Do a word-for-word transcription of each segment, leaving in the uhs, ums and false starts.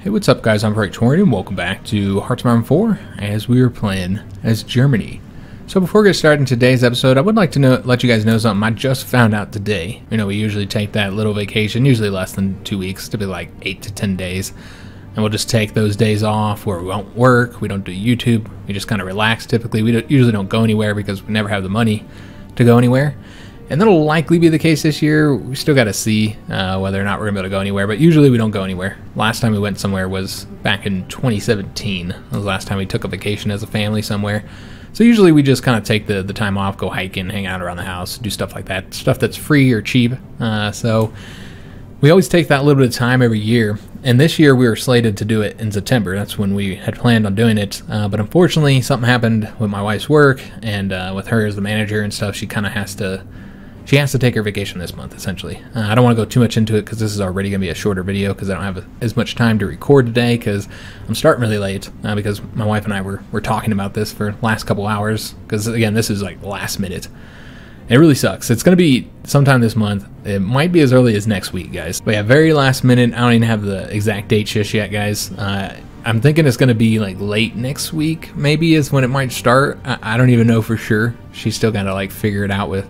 Hey, what's up guys, I'm Praetorian and welcome back to Hearts of Iron four as we are playing as Germany. So before we get started in today's episode, I would like to know, let you guys know something I just found out today. You know, we usually take that little vacation, usually less than two weeks, to be like eight to ten days. And we'll just take those days off where we won't work, we don't do YouTube, we just kind of relax typically. We don't, usually don't go anywhere because we never have the money to go anywhere. And that'll likely be the case this year. We still got to see uh, whether or not we're going to be able to go anywhere, but usually we don't go anywhere. Last time we went somewhere was back in twenty seventeen. That was the last time we took a vacation as a family somewhere. So usually we just kind of take the, the time off, go hiking, hang out around the house, do stuff like that, stuff that's free or cheap. Uh, so we always take that little bit of time every year. And this year we were slated to do it in September. That's when we had planned on doing it. Uh, but unfortunately something happened with my wife's work and uh, with her as the manager and stuff. She kind of has to... She has to take her vacation this month, essentially. Uh, I don't want to go too much into it because this is already going to be a shorter video because I don't have a, as much time to record today because I'm starting really late uh, because my wife and I were, were talking about this for the last couple hours because, again, this is like last minute. It really sucks. It's going to be sometime this month. It might be as early as next week, guys. But yeah, very last minute. I don't even have the exact date just yet, guys. Uh, I'm thinking it's going to be like late next week maybe is when it might start. I, I don't even know for sure. She's still got to like figure it out with...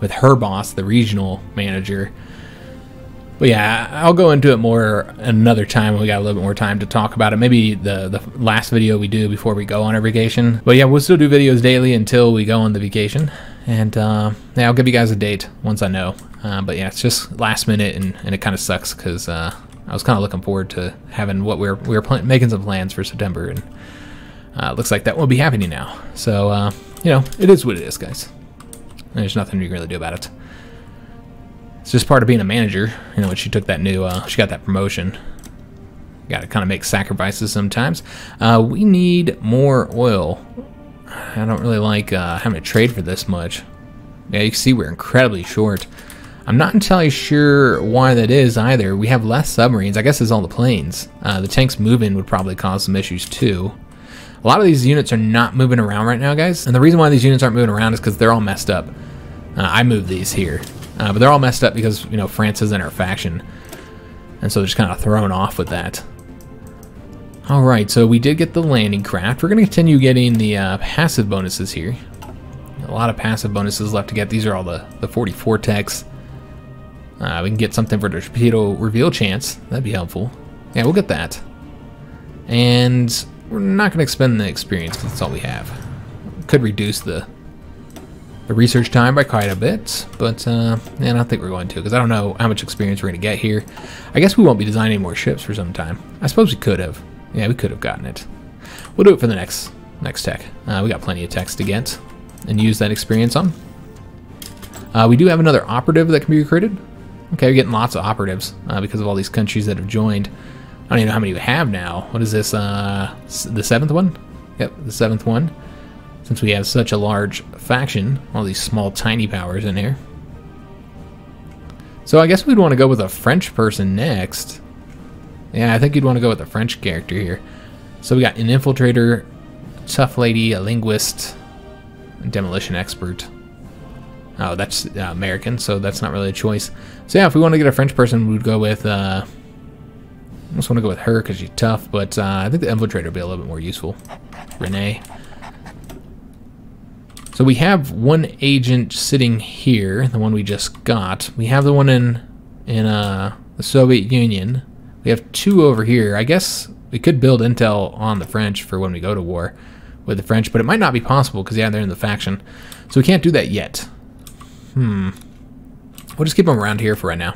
with her boss, the regional manager. But yeah, I'll go into it more another time when we got a little bit more time to talk about it. Maybe the, the last video we do before we go on our vacation. But yeah, we'll still do videos daily until we go on the vacation. And uh, yeah, I'll give you guys a date once I know. Uh, but yeah, it's just last minute and, and it kind of sucks because uh, I was kind of looking forward to having what we were, we were making some plans for September. And uh, looks like that won't be happening now. So, uh, you know, it is what it is, guys. There's nothing you can really do about it. It's just part of being a manager. You know, when she took that new, uh, she got that promotion. Got to kind of make sacrifices sometimes. Uh, we need more oil. I don't really like uh, having to trade for this much. Yeah, you can see we're incredibly short. I'm not entirely sure why that is either. We have less submarines. I guess it's all the planes. Uh, the tanks moving would probably cause some issues too. A lot of these units are not moving around right now, guys. And the reason why these units aren't moving around is because they're all messed up. Uh, I moved these here. Uh, but they're all messed up because, you know, France is in our faction. And so they're just kind of thrown off with that. All right, so we did get the landing craft. We're going to continue getting the uh, passive bonuses here. A lot of passive bonuses left to get. These are all the, the forty-four techs. Uh, we can get something for the torpedo reveal chance. That'd be helpful. Yeah, we'll get that. And... we're not going to expend the experience because that's all we have. Could reduce the the research time by quite a bit, but uh, yeah, I don't think we're going to because I don't know how much experience we're going to get here. I guess we won't be designing more ships for some time. I suppose we could have. Yeah, we could have gotten it. We'll do it for the next next tech. Uh, we got plenty of techs to get and use that experience on. Uh, we do have another operative that can be recruited. Okay, we're getting lots of operatives uh, because of all these countries that have joined. I don't even know how many we have now. What is this, uh, the seventh one? Yep, the seventh one. Since we have such a large faction, all these small, tiny powers in here. So I guess we'd want to go with a French person next. Yeah, I think you'd want to go with a French character here. So we got an infiltrator, a tough lady, a linguist, a demolition expert. Oh, that's uh, American, so that's not really a choice. So yeah, if we want to get a French person, we'd go with, uh... I just want to go with her because she's tough, but uh, I think the infiltrator will be a little bit more useful. Renee. So we have one agent sitting here, the one we just got. We have the one in in uh, the Soviet Union. We have two over here. I guess we could build intel on the French for when we go to war with the French, but it might not be possible because, yeah, they're in the faction. So we can't do that yet. Hmm. We'll just keep them around here for right now.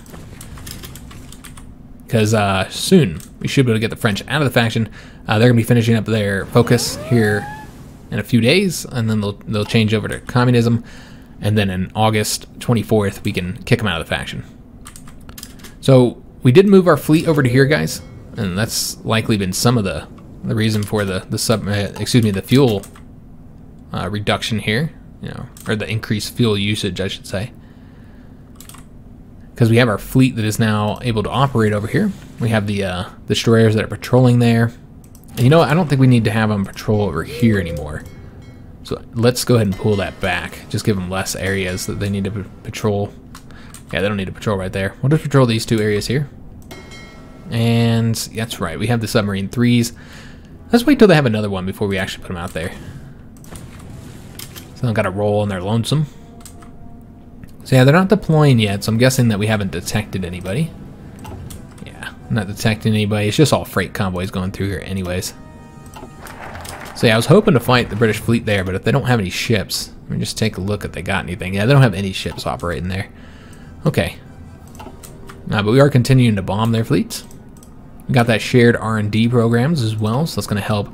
Because uh, soon we should be able to get the French out of the faction. Uh, they're going to be finishing up their focus here in a few days, and then they'll, they'll change over to communism. And then in August twenty-fourth, we can kick them out of the faction. So we did move our fleet over to here, guys, and that's likely been some of the the reason for the the sub uh, excuse me the fuel uh, reduction here, you know, or the increased fuel usage, I should say. Because we have our fleet that is now able to operate over here. We have the uh, destroyers that are patrolling there. And you know what? I don't think we need to have them patrol over here anymore. So let's go ahead and pull that back. Just give them less areas that they need to patrol. Yeah, they don't need to patrol right there. We'll just patrol these two areas here. And that's right, we have the submarine threes. Let's wait till they have another one before we actually put them out there. So they've got a roll and they're lonesome. So yeah, they're not deploying yet, so I'm guessing that we haven't detected anybody. Yeah, not detecting anybody. It's just all freight convoys going through here anyways. So yeah, I was hoping to fight the British fleet there, but if they don't have any ships, let me just take a look if they got anything. Yeah, they don't have any ships operating there. Okay. Uh, but we are continuing to bomb their fleets. We got that shared R and D programs as well, so that's going to help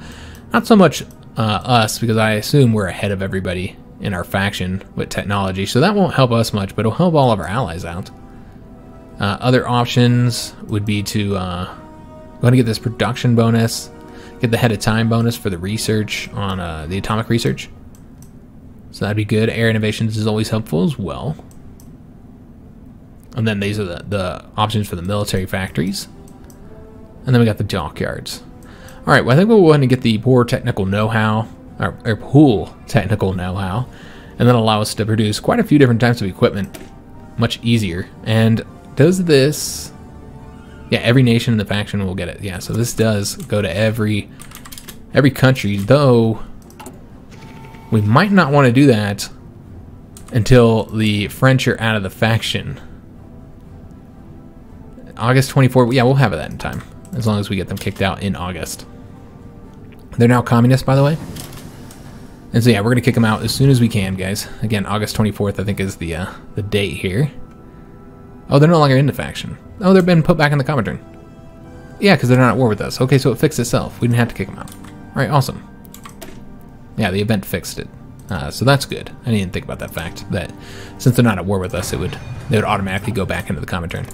not so much uh, us, because I assume we're ahead of everybody in our faction with technology, so that won't help us much, but it'll help all of our allies out. Uh, other options would be to uh, go and get this production bonus, get the head of time bonus for the research on uh, the atomic research, so that'd be good. Air innovations is always helpful as well. And then these are the, the options for the military factories. And then we got the dockyards. All right, well, I think we'll go ahead and get the poor technical know-how, or, or pool technical know-how, and then allow us to produce quite a few different types of equipment much easier. And does this, yeah, every nation in the faction will get it. Yeah, so this does go to every, every country, though we might not want to do that until the French are out of the faction. August twenty-fourth, yeah, we'll have that in time, as long as we get them kicked out in August. They're now communists, by the way. And so yeah, we're gonna kick them out as soon as we can, guys. Again, August twenty-fourth, I think, is the uh, the date here. Oh, they're no longer in the faction. Oh, they've been put back in the Comintern. Yeah, because they're not at war with us. Okay, so it fixed itself. We didn't have to kick them out. All right, awesome. Yeah, the event fixed it. Uh, so that's good. I didn't think about that fact, that since they're not at war with us, it would they would automatically go back into the Comintern.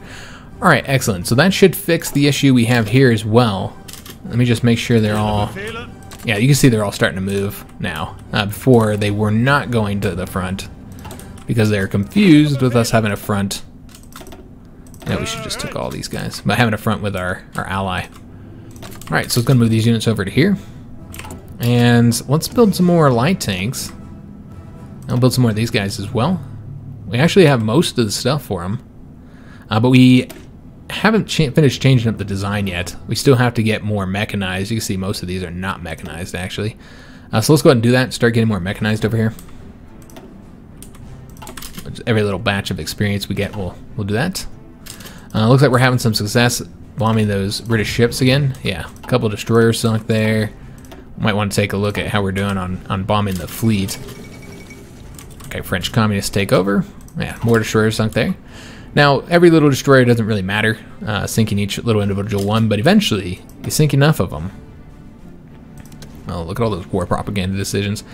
All right, excellent. So that should fix the issue we have here as well. Let me just make sure they're all... Yeah, you can see they're all starting to move now. Uh, before, they were not going to the front because they're confused with us having a front. Yeah, we should just take all these guys. But having a front with our, our ally. All right, so it's going to move these units over to here. And let's build some more light tanks. I'll build some more of these guys as well. We actually have most of the stuff for them. Uh, but we... haven't cha finished changing up the design yet. We still have to get more mechanized. You can see most of these are not mechanized, actually. Uh, so let's go ahead and do that and start getting more mechanized over here. Every little batch of experience we get, we'll, we'll do that. Uh, looks like we're having some success bombing those British ships again. Yeah, a couple destroyers sunk there. Might want to take a look at how we're doing on, on bombing the fleet. Okay, French communists take over. Yeah, more destroyers sunk there. Now, every little destroyer doesn't really matter, uh, sinking each little individual one, but eventually, you sink enough of them. Oh, look at all those war propaganda decisions.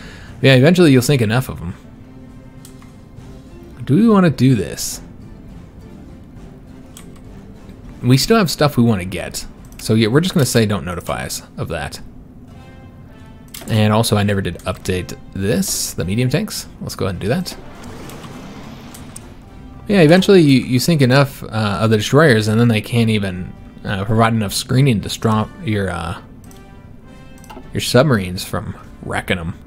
Yeah, eventually you'll sink enough of them. Do we want to do this? We still have stuff we want to get. So yeah, we're just going to say don't notify us of that. And also, I never did update this, the medium tanks. Let's go ahead and do that. Yeah, eventually you, you sink enough uh, of the destroyers, and then they can't even uh, provide enough screening to stop your uh, your submarines from wrecking them.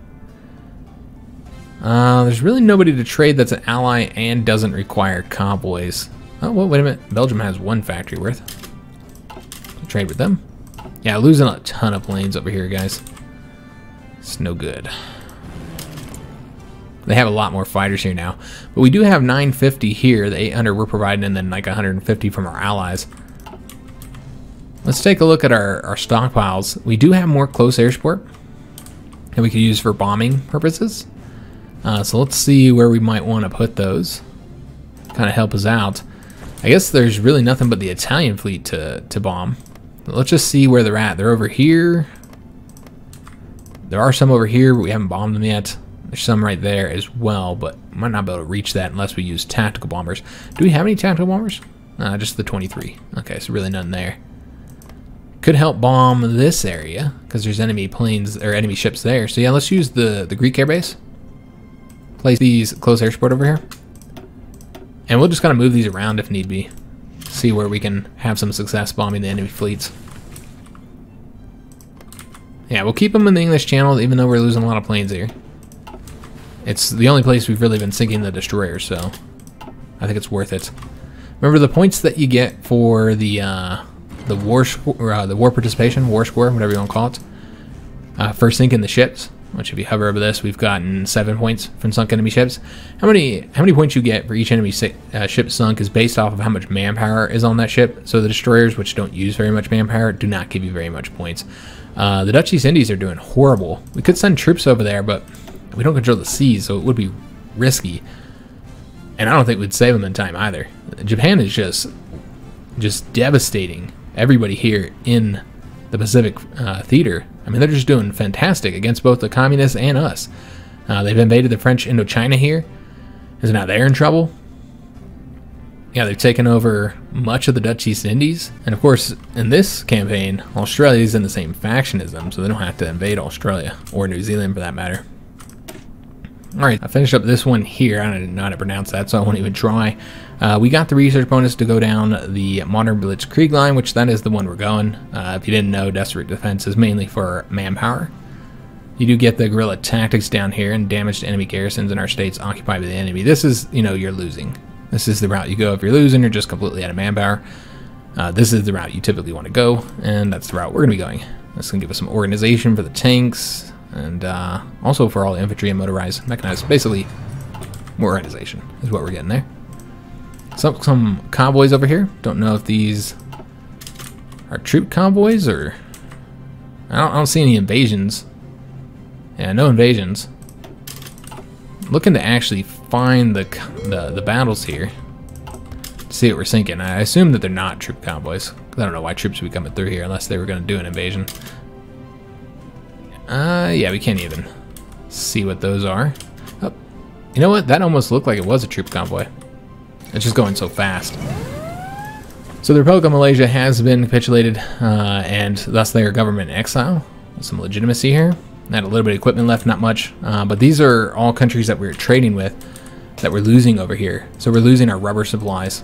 Uh, there's really nobody to trade that's an ally and doesn't require convoys. Oh, well, wait a minute. Belgium has one factory worth. Trade with them. Yeah, losing a ton of planes over here, guys. It's no good. They have a lot more fighters here now, but we do have nine fifty here, the eight hundred we're providing, and then like one hundred fifty from our allies. Let's take a look at our, our stockpiles. We do have more close air support that we could use for bombing purposes. Uh, so let's see where we might want to put those. Kind of help us out. I guess there's really nothing but the Italian fleet to, to bomb. But let's just see where they're at. They're over here. There are some over here, but we haven't bombed them yet. There's some right there as well, but might not be able to reach that unless we use tactical bombers. Do we have any tactical bombers? Uh, just the twenty-three. Okay, so really none there. Could help bomb this area because there's enemy planes or enemy ships there. So yeah, let's use the, the Greek airbase. Place these close air support over here. And we'll just kind of move these around if need be. See where we can have some success bombing the enemy fleets. Yeah, we'll keep them in the English Channel even though we're losing a lot of planes here. It's the only place we've really been sinking the destroyer, so I think it's worth it. Remember, the points that you get for the uh, the war or, uh, the war participation, war score, whatever you want to call it. Uh, first sink in the ships, which if you hover over this, we've gotten seven points from sunk enemy ships. How many how many points you get for each enemy si uh, ship sunk is based off of how much manpower is on that ship. So the destroyers, which don't use very much manpower, do not give you very much points. Uh, the Dutch East Indies are doing horrible. We could send troops over there, but we don't control the seas, so it would be risky. And I don't think we'd save them in time either. Japan is just just devastating everybody here in the Pacific uh, theater. I mean, they're just doing fantastic against both the communists and us. Uh, they've invaded the French Indochina here. Is now they're in trouble. Yeah, they've taken over much of the Dutch East Indies. And of course, in this campaign, Australia's in the same faction as them, so they don't have to invade Australia, or New Zealand for that matter. Alright, I finished up this one here. I didn't know how to pronounce that, so I won't even try. Uh, we got the research bonus to go down the modern Blitzkrieg line, which that is the one we're going. Uh, if you didn't know, Desperate Defense is mainly for manpower. You do get the guerrilla tactics down here and damage to enemy garrisons in our states occupied by the enemy. This is, you know, you're losing. This is the route you go if you're losing, you're just completely out of manpower. Uh, this is the route you typically want to go, and that's the route we're going to be going. That's going to give us some organization for the tanks, and uh, also for all infantry and motorized mechanized. Basically, more organization is what we're getting there. Some, some convoys over here. Don't know if these are troop convoys or... I don't, I don't see any invasions. Yeah, no invasions. Looking to actually find the, the, the battles here to see what we're sinking. I assume that they're not troop convoys. I don't know why troops would be coming through here unless they were going to do an invasion. Uh, yeah, we can't even see what those are. Oh, you know what? That almost looked like it was a troop convoy. It's just going so fast. So the Republic of Malaysia has been capitulated, uh, and thus they are government in exile. Some legitimacy here. Had a little bit of equipment left, not much. Uh, but these are all countries that we're trading with that we're losing over here. So we're losing our rubber supplies.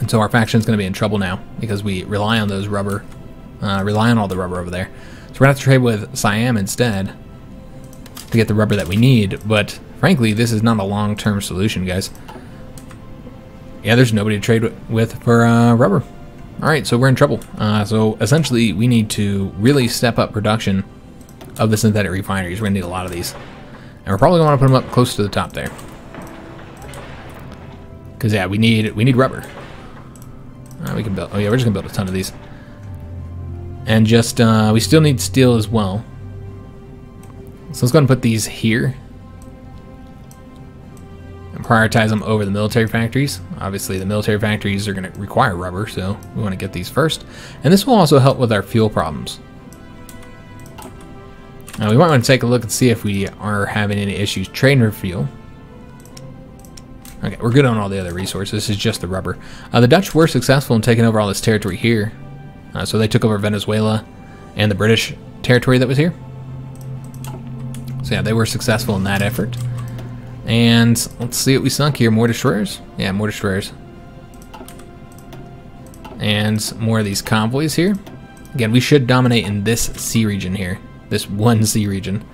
And so our faction's going to be in trouble now because we rely on those rubber, uh, rely on all the rubber over there. We're gonna have to trade with Siam instead to get the rubber that we need, but frankly, this is not a long-term solution, guys. Yeah, there's nobody to trade with for uh, rubber. All right, so we're in trouble. Uh, so essentially, we need to really step up production of the synthetic refineries. We're gonna need a lot of these, and we're probably gonna want to put them up close to the top there, because yeah, we need we need rubber. Uh, we can build. Oh yeah, we're just gonna build a ton of these. And just, uh, we still need steel as well. So let's go ahead and put these here. And prioritize them over the military factories. Obviously, the military factories are going to require rubber, so we want to get these first. And this will also help with our fuel problems. Now, we might want to take a look and see if we are having any issues trading for fuel. Okay, we're good on all the other resources. This is just the rubber. Uh, the Dutch were successful in taking over all this territory here. Uh, so they took over Venezuela and the British territory that was here. So yeah, they were successful in that effort. And let's see what we sunk here. More destroyers? Yeah, more destroyers. And more of these convoys here. Again, we should dominate in this sea region here. This one sea region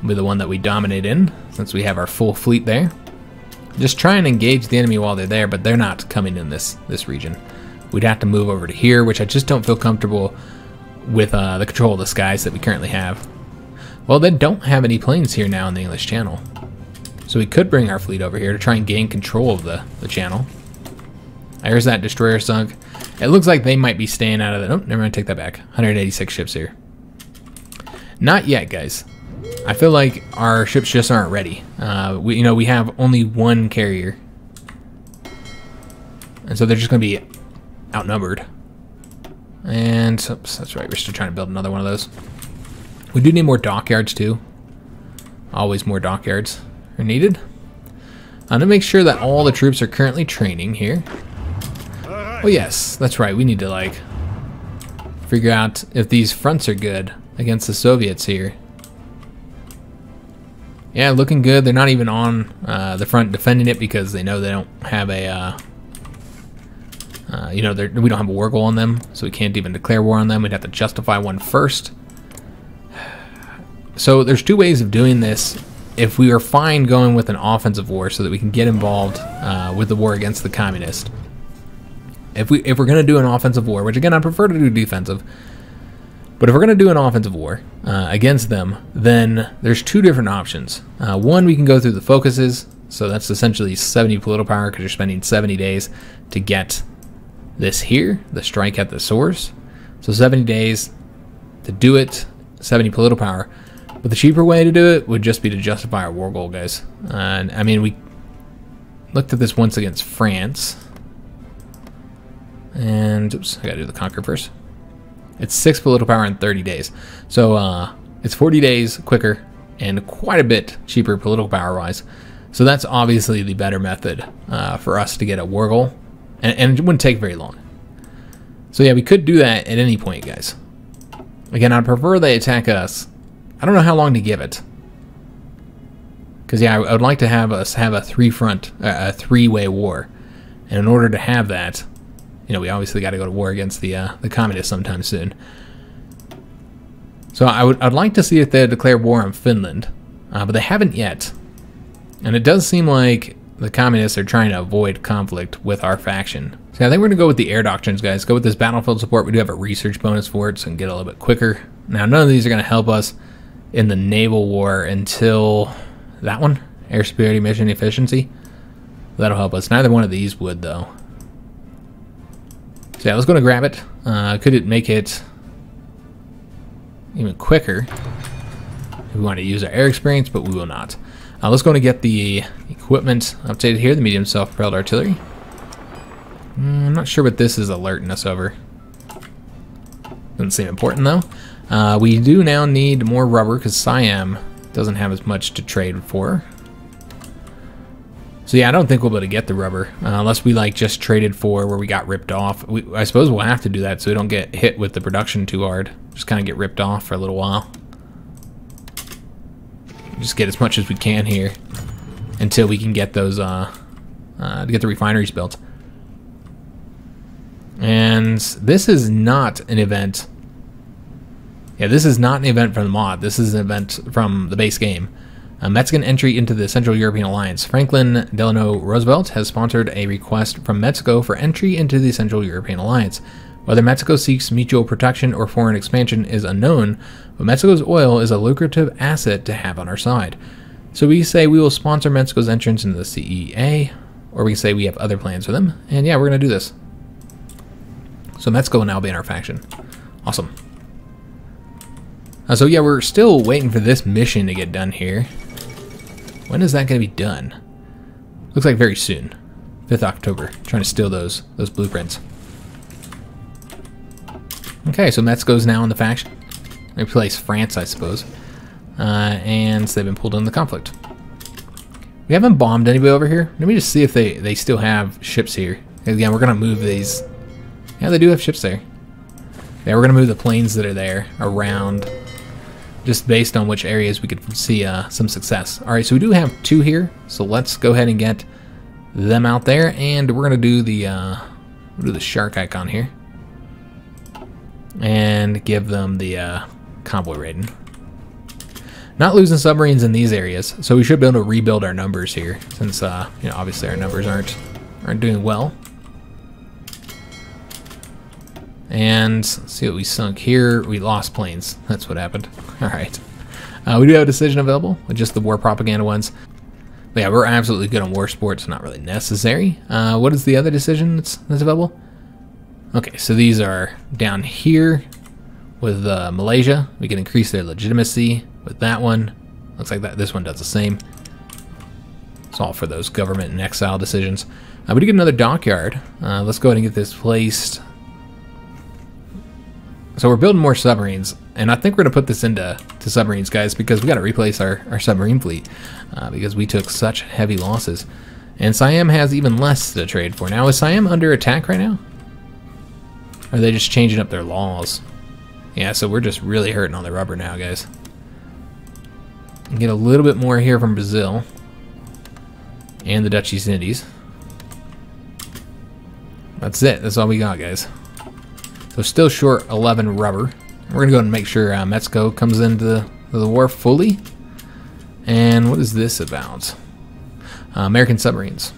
will be the one that we dominate in, since we have our full fleet there. Just try and engage the enemy while they're there, but they're not coming in this, this region. We'd have to move over to here, which I just don't feel comfortable with uh, the control of the skies that we currently have. Well, they don't have any planes here now in the English Channel. So we could bring our fleet over here to try and gain control of the, the channel. There's that destroyer sunk. It looks like they might be staying out of it. Oh, never mind, take that back. one hundred eighty-six ships here. Not yet, guys. I feel like our ships just aren't ready. Uh, we, you know, we have only one carrier. And so they're just going to be outnumbered. And oops, that's right, we're still trying to build another one of those. We do need more dockyards too. Always more dockyards are needed. I'm gonna make sure that all the troops are currently training here. Oh yes, that's right, we need to like figure out if these fronts are good against the Soviets here. Yeah, looking good. They're not even on uh, the front defending it because they know they don't have a uh, Uh, you know, we don't have a war goal on them, so we can't even declare war on them. We'd have to justify one first. So there's two ways of doing this. If we are fine going with an offensive war so that we can get involved uh, with the war against the communists, If we if we're gonna do an offensive war, which again I prefer to do defensive, but if we're gonna do an offensive war uh, against them, then there's two different options. Uh, one, we can go through the focuses, so that's essentially seventy political power because you're spending seventy days to get this here, the strike at the source. So seventy days to do it, seventy political power. But the cheaper way to do it would just be to justify our war goal, guys. Uh, and I mean, we looked at this once against France. And, oops, I gotta do the conquer first. It's six political power in thirty days. So uh, it's forty days quicker and quite a bit cheaper political power-wise. So that's obviously the better method uh, for us to get a war goal. And, and it wouldn't take very long. So yeah, we could do that at any point, guys. Again, I'd prefer they attack us. I don't know how long to give it. Because yeah, I would like to have us have a three-front, uh, a three-way war. And in order to have that, you know, we obviously got to go to war against the uh, the communists sometime soon. So I would I'd like to see if they declare war on Finland, uh, but they haven't yet. And it does seem like the communists are trying to avoid conflict with our faction. So I think we're going to go with the air doctrines, guys. Go with this battlefield support. We do have a research bonus for it, so we can get a little bit quicker. Now, none of these are going to help us in the naval war until that one, air superiority mission efficiency. That'll help us. Neither one of these would, though. So yeah, let's go and grab it. Uh, could it make it even quicker? We want to use our air experience, but we will not. Uh, let's go and get the equipment updated here, the medium self-propelled artillery. Mm, I'm not sure what this is alerting us over. Doesn't seem important, though. Uh, we do now need more rubber, because Siam doesn't have as much to trade for. So yeah, I don't think we'll be able to get the rubber uh, unless we like just traded for where we got ripped off. We, I suppose we'll have to do that so we don't get hit with the production too hard. Just kind of get ripped off for a little while. Just get as much as we can here until we can get those uh, uh, to get the refineries built. And this is not an event. Yeah, this is not an event from the mod. This is an event from the base game. Um, Mexican entry into the Central European Alliance. Franklin Delano Roosevelt has sponsored a request from Mexico for entry into the Central European Alliance. Whether Mexico seeks mutual protection or foreign expansion is unknown, but Mexico's oil is a lucrative asset to have on our side. So we say we will sponsor Mexico's entrance into the C E A, or we say we have other plans for them. And yeah, we're going to do this. So Mexico will now be in our faction. Awesome. Uh, so yeah, we're still waiting for this mission to get done here. When is that going to be done? Looks like very soon. fifth of October. Trying to steal those those blueprints. Okay, so Mexico's now in the faction. They replace France, I suppose. Uh, and they've been pulled into the conflict. We haven't bombed anybody over here. Let me just see if they, they still have ships here. Again, we're going to move these. Yeah, they do have ships there. Yeah, we're going to move the planes that are there around, just based on which areas we could see uh, some success. All right, so we do have two here, so let's go ahead and get them out there, and we're gonna do the uh, we'll do the shark icon here, and give them the uh, convoy raiding. Not losing submarines in these areas, so we should be able to rebuild our numbers here, since uh, you know obviously our numbers aren't aren't doing well. And let's see what we sunk here. We lost planes. That's what happened. All right. Uh, we do have a decision available with just the war propaganda ones. But yeah, we're absolutely good on war sports. Not really necessary. Uh, what is the other decision that's, that's available? Okay, so these are down here with uh, Malaysia. We can increase their legitimacy with that one. Looks like that. This one does the same. It's all for those government and exile decisions. Uh, we do get another dockyard. Uh, let's go ahead and get this placed. So we're building more submarines, and I think we're going to put this into to submarines, guys, because we got to replace our, our submarine fleet uh, because we took such heavy losses. And Siam has even less to trade for. Now, is Siam under attack right now? Or are they just changing up their laws? Yeah, so we're just really hurting on the rubber now, guys. Get a little bit more here from Brazil and the Dutch East Indies. That's it. That's all we got, guys. So still short eleven rubber. We're gonna go and make sure uh, Mexico comes into the, the war fully. And what is this about? Uh, American submarines.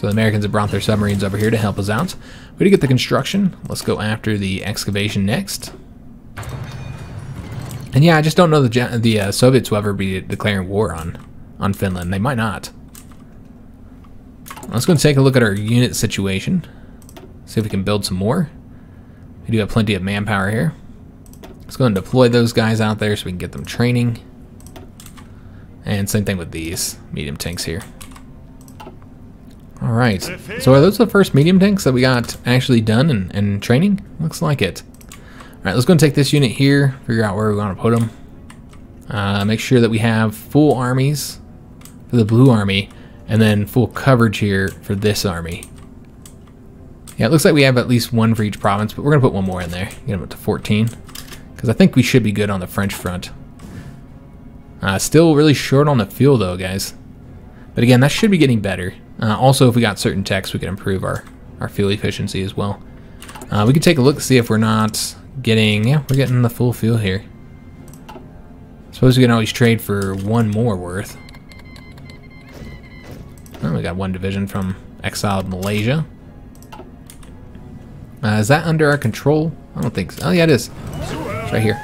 So the Americans have brought their submarines over here to help us out. We did get the construction. Let's go after the excavation next. And yeah, I just don't know the, the uh, Soviets will ever be declaring war on, on Finland. They might not. Let's go and take a look at our unit situation. See if we can build some more. We do have plenty of manpower here. Let's go and deploy those guys out there so we can get them training. And same thing with these medium tanks here. All right, so are those the first medium tanks that we got actually done and, and training? Looks like it. All right, let's go and take this unit here, figure out where we want to put them. Uh, make sure that we have full armies for the blue army and then full coverage here for this army. Yeah, it looks like we have at least one for each province, but we're gonna put one more in there, get them up to fourteen, because I think we should be good on the French front. Uh, still really short on the fuel though, guys. But again, that should be getting better. Uh, also, if we got certain techs, we could improve our, our fuel efficiency as well. Uh, we could take a look to see if we're not getting... Yeah, we're getting the full fuel here. Suppose we can always trade for one more worth. Oh, we got one division from exiled Malaysia. Uh, is that under our control? I don't think so. Oh, yeah, it is. It's right here.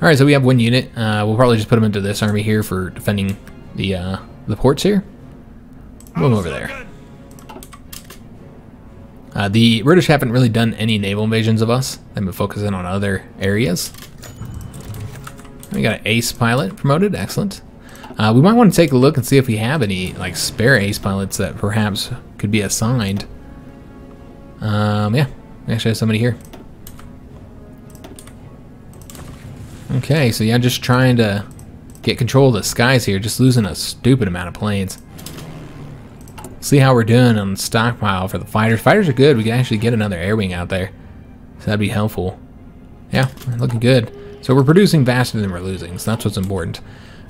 All right, so we have one unit. Uh, we'll probably just put them into this army here for defending the, uh, the ports here. Move over there. Uh, the British haven't really done any naval invasions of us. They've been focusing on other areas. We got an ace pilot promoted. Excellent. Uh, we might want to take a look and see if we have any like spare ace pilots that perhaps could be assigned. Um, yeah, we actually have somebody here. Okay, so yeah, just trying to get control of the skies here. Just losing a stupid amount of planes. See how we're doing on the stockpile for the fighters. Fighters are good. We can actually get another air wing out there. So that'd be helpful. Yeah, looking good. So we're producing faster than we're losing. So that's what's important.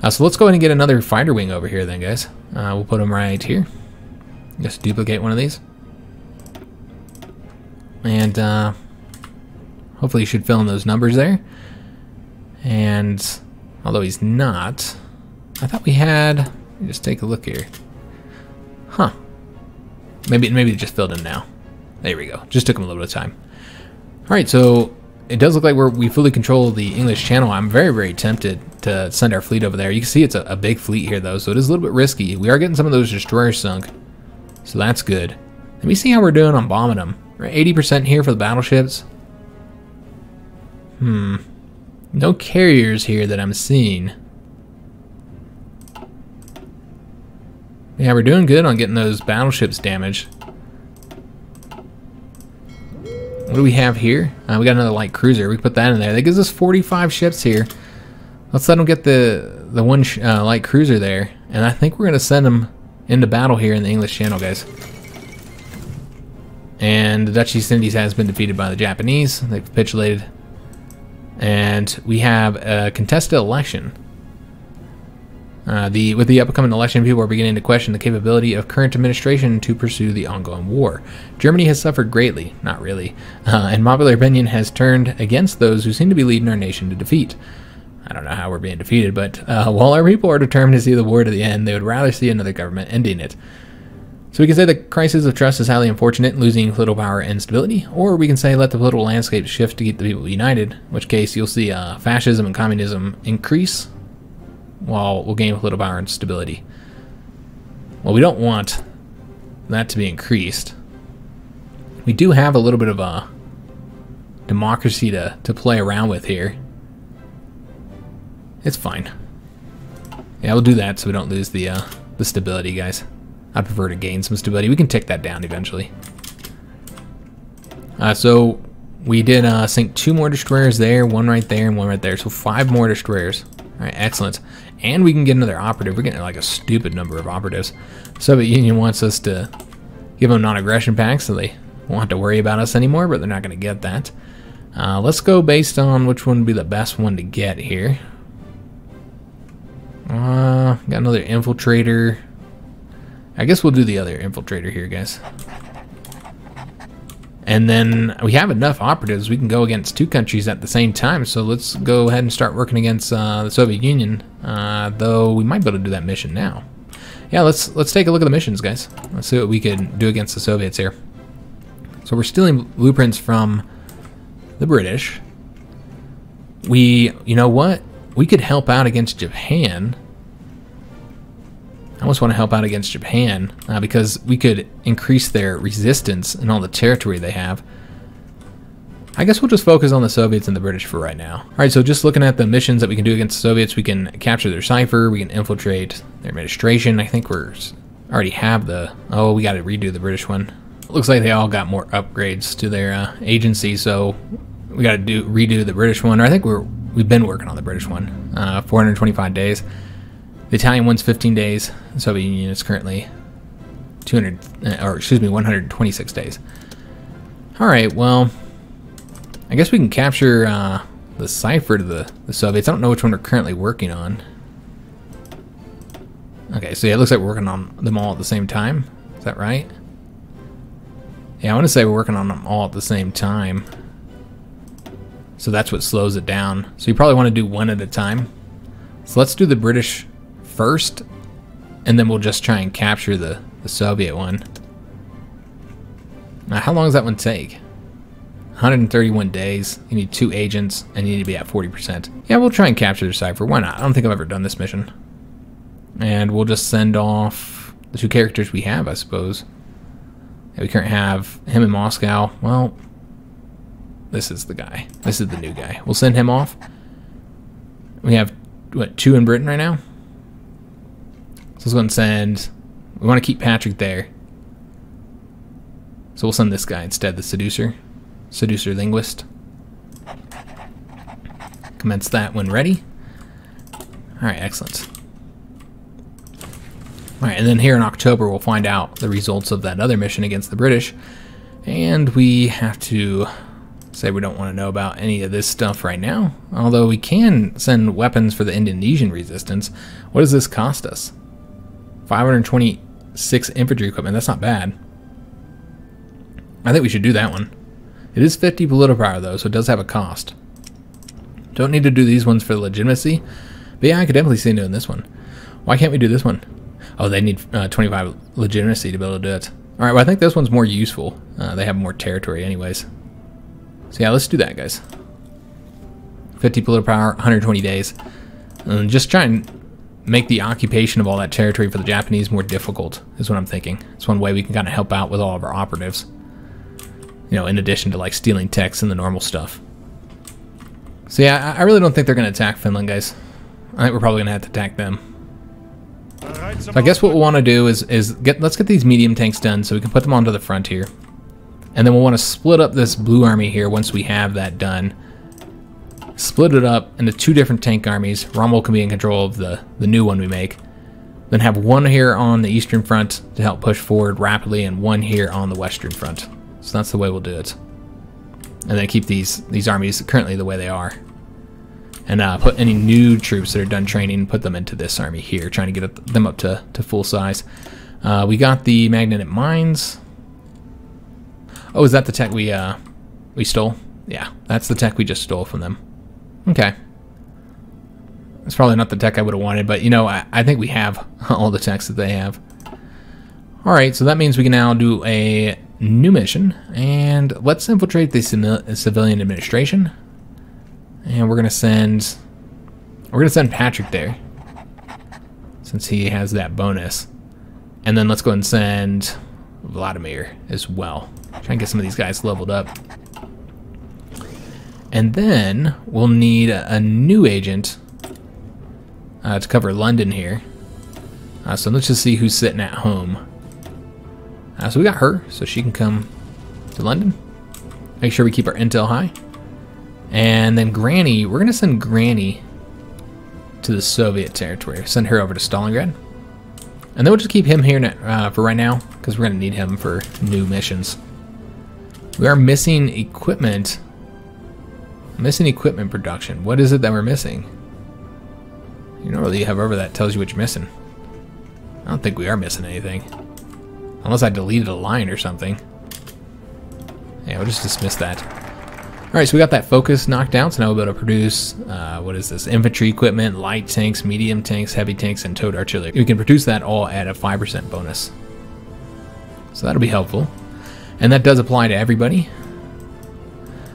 Uh, so let's go ahead and get another fighter wing over here then, guys. Uh, we'll put them right here. Just duplicate one of these. And uh, hopefully you should fill in those numbers there. And although he's not, I thought we had, let me just take a look here. Huh. Maybe maybe it just filled in now. There we go. Just took them a little bit of time. All right, so it does look like we're, we fully control the English Channel. I'm very, very tempted to send our fleet over there. You can see it's a, a big fleet here, though, so it is a little bit risky. We are getting some of those destroyers sunk, so that's good. Let me see how we're doing on bombing them. We're at eighty percent here for the battleships. Hmm. No carriers here that I'm seeing. Yeah, we're doing good on getting those battleships damaged. What do we have here? Uh, we got another light cruiser. We can put that in there. That gives us forty-five ships here. Let's let them get the the one sh uh, light cruiser there, and I think we're gonna send them into battle here in the English Channel, guys. And the Dutch East Indies has been defeated by the Japanese. They've capitulated, and we have a contested election. Uh, the, with the upcoming election, people are beginning to question the capability of current administration to pursue the ongoing war. Germany has suffered greatly, not really, uh, and popular opinion has turned against those who seem to be leading our nation to defeat. I don't know how we're being defeated, but uh, while our people are determined to see the war to the end, they would rather see another government ending it. So we can say the crisis of trust is highly unfortunate, losing political power and stability, or we can say let the political landscape shift to keep the people united, in which case you'll see uh, fascism and communism increase, while we'll gain political power and stability. Well, we don't want that to be increased. We do have a little bit of a democracy to, to play around with here. It's fine. Yeah, we'll do that so we don't lose the, uh, the stability, guys. I prefer to gain some stability. We can take that down eventually. Uh, so we did uh, sink two more destroyers there, one right there and one right there. So five more destroyers. All right, excellent. And we can get another operative. We're getting like a stupid number of operatives. Soviet Union wants us to give them non-aggression pacts so they won't have to worry about us anymore, but they're not gonna get that. Uh, let's go based on which one would be the best one to get here. Uh, got another infiltrator. I guess we'll do the other infiltrator here, guys. And then we have enough operatives. We can go against two countries at the same time. So let's go ahead and start working against uh, the Soviet Union. Uh, though we might be able to do that mission now. Yeah, yeah, let's let's take a look at the missions, guys. Let's see what we can do against the Soviets here. So we're stealing blueprints from the British. We, you know what? We could help out against Japan. I almost want to help out against Japan uh, because we could increase their resistance in all the territory they have. I guess we'll just focus on the Soviets and the British for right now. All right, so just looking at the missions that we can do against the Soviets, we can capture their cipher, we can infiltrate their administration. I think we're already have the, oh, we got to redo the British one. It looks like they all got more upgrades to their uh, agency, so we got to do redo the British one. Or I think we're, we've been working on the British one, uh, four hundred twenty-five days. The Italian one's fifteen days. The Soviet Union is currently two hundred, or excuse me, one hundred twenty-six days. All right, well, I guess we can capture uh, the cipher to the, the Soviets. I don't know which one we're currently working on. Okay, so yeah, it looks like we're working on them all at the same time. Is that right? Yeah, I want to say we're working on them all at the same time. So that's what slows it down. So you probably want to do one at a time. So let's do the British first, and then we'll just try and capture the, the Soviet one. Now, how long does that one take? one hundred thirty-one days. You need two agents, and you need to be at forty percent. Yeah, we'll try and capture their cipher. Why not? I don't think I've ever done this mission. And we'll just send off the two characters we have, I suppose. Yeah, we currently have him in Moscow. Well, this is the guy. This is the new guy. We'll send him off. We have, what, two in Britain right now? So let's go and send... We want to keep Patrick there. So we'll send this guy instead, the seducer. Seducer Linguist. Commence that when ready. Alright, excellent. Alright, and then here in October we'll find out the results of that other mission against the British. And we have to say we don't want to know about any of this stuff right now. Although we can send weapons for the Indonesian resistance. What does this cost us? five hundred twenty-six infantry equipment. That's not bad. I think we should do that one. It is fifty political power, though, so it does have a cost. Don't need to do these ones for legitimacy, but yeah, I could definitely see doing this one. Why can't we do this one? Oh, they need uh, twenty-five legitimacy to be able to do it. All right, well, I think this one's more useful. Uh, they have more territory anyways. So yeah, let's do that, guys. fifty political power, one hundred twenty days. And just try and make the occupation of all that territory for the Japanese more difficult is what I'm thinking. It's one way we can kind of help out with all of our operatives. You know, in addition to like stealing techs and the normal stuff. So yeah, I really don't think they're going to attack Finland, guys. I think we're probably going to have to attack them. So I guess what we'll want to do is is get let's get these medium tanks done so we can put them onto the frontier, and then we'll want to split up this blue army here once we have that done. Split it up into two different tank armies. Rommel can be in control of the the new one we make. Then have one here on the eastern front to help push forward rapidly, and one here on the western front. So that's the way we'll do it. And then keep these these armies currently the way they are. And uh, put any new troops that are done training, put them into this army here, trying to get them up to, to full size. Uh, we got the magnetic mines. Oh, is that the tech we uh, we stole? Yeah, that's the tech we just stole from them. Okay. It's probably not the tech I would have wanted, but you know, I, I think we have all the techs that they have. All right, so that means we can now do a new mission, and let's infiltrate the civilian administration. And we're gonna send we're gonna send Patrick there since he has that bonus, and then let's go and send Vladimir as well. Try and get some of these guys leveled up, and then we'll need a new agent uh, to cover London here. Uh, so let's just see who's sitting at home. Uh, so we got her, so she can come to London. Make sure we keep our intel high. And then Granny, we're going to send Granny to the Soviet territory. Send her over to Stalingrad. And then we'll just keep him here uh, for right now, because we're going to need him for new missions. We are missing equipment. Missing equipment production. What is it that we're missing? You don't really have over that tells you what you're missing. I don't think we are missing anything. Unless I deleted a line or something. Yeah, we'll just dismiss that. Alright, so we got that focus knocked down, so now we'll be able to produce, uh, what is this, infantry equipment, light tanks, medium tanks, heavy tanks, and towed artillery. We can produce that all at a five percent bonus. So that'll be helpful. And that does apply to everybody.